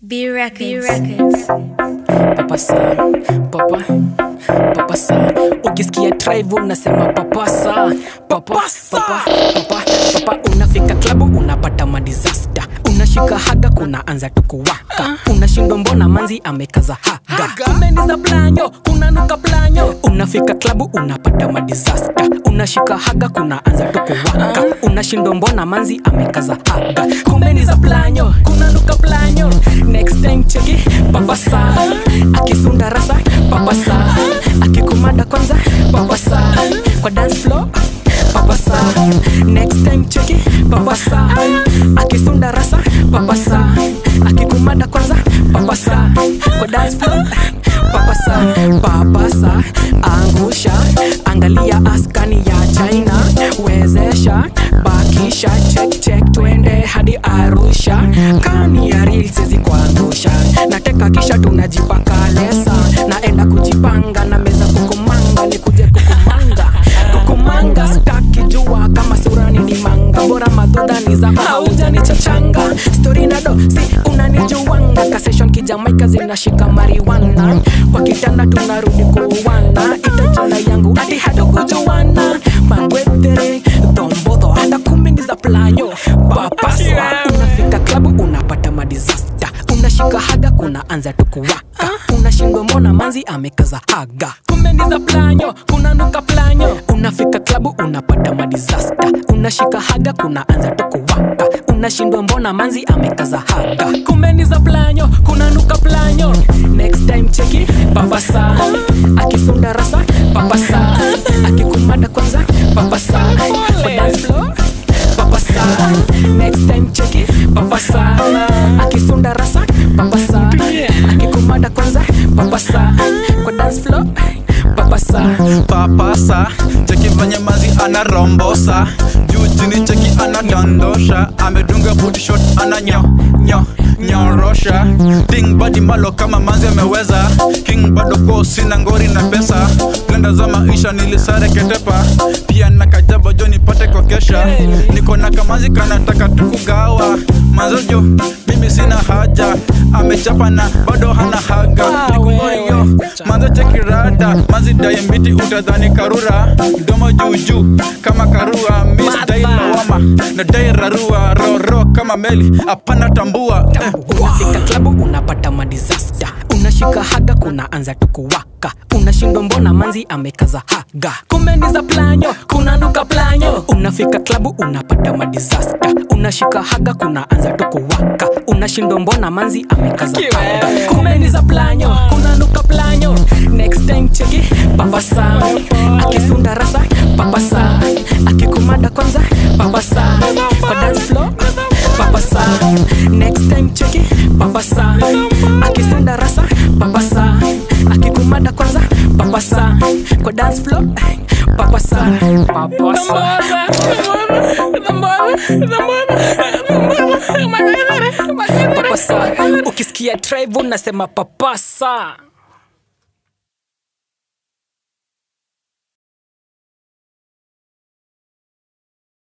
B Records. B Records. Papasa, papa, papasa. Ukisikia drive unasema papasa, papa, papa, papa, papa. Unafika klabu unapata madisaster. Unashika haga kuna anza tukuwaka. Unashindwa mbona manzi amekaza haga. Kumeniza blanyo, kuna nuka blanyo. Unafika klabu unapata madisaster. Unashika haga kuna anza tukuwaka. Unashindwa mbona manzi amekaza haga. Kumeniza blanyo, kuna nuka blanyo. Next time cheki papasa, akisunda rasa papasa, akikumada kwanza papasa, kwa dance floor papasa. Next time cheki papasa, akisunda rasa papasa, akikumada kwanza papasa, kwa dance floor papasa. Papasa angusha, angalia askani ya China, wezesha bakisha, check check twende hadi Arusha. Kani ya reels zikuangusha, nateka kisha tunajipaka lesa, naenda kujipanga na meza kukumanga, nikuje kukumanga kukumanga. Staki jua kama surani ni manga, bora madhuda ni za hauja ni chachanga. Story na do si unanijuanga, ka session ki Jamaica zinashika marijuana, kwa kitanda tunarudi kuwana, ita jana yangu hadi hadogo juwana. Magwetere tombodo hata kumeniza planyo papaswa. Unafika klabu unapata madisaster, unashika haga kuna anza tukuwaka, unashindwa mbona manzi amekaza haga. Kumeniza planyo, kuna nuka planyo. Unafika klabu unapata madisaster, unashika haga kuna anza tukuwaka, unashindwa mbona manzi amekaza haga. Kumeniza planyo, kuna nuka planyo. Next time cheki papasa, akisunda rasa papasa, akikumada kwanza papasa, kwa dance floor papasa. Next time cheki papasa, akisunda rasa papasa, akikumada kwanza papasa, kwa dance floor papasa. Papasa cheki vanya mazi ana rombosa, juu chini cheki ana dondosha, amedunga body shot ana nyo nyo nyorosha. Ding body malo kama manzi ameweza. King bado ko sina ngori na pesa, blenda za maisha nilisare ketepa, pia nakajabo jo nipate kwa kesha. Niko na kamazi kanataka tukugawa, mazojo mimi sina haja, amechapa na bado hana haga. Nikumoyo manzo chekirada, manzi daye mbiti utadhani karura, domo juju kama karua, misdai lawama na dai rarua, roro kama meli apana tambua. Unafika klabu unapata madisaster, unashika haga kuna anza tukuwaka, unashindwa mbona manzi amekaza haga. Kumeniza planyo, kuna nuka planyo. Unafika klabu unapata madisaster, unashika haga kuna anza tukuwaka, unashindwa mbona manzi amekaza haga. Kumeniza planyo, kuna nuka planyo. Next time cheki papasa, akisunda rasa papasa, akikumada kwanza papasa, kwa dance floor papasa. Next time cheki papasa, akisunda rasa papasa, akikumada kwanza papasa, kwa dance floor papasa. Papasa papasa, ukisikia tribe unasema papasa.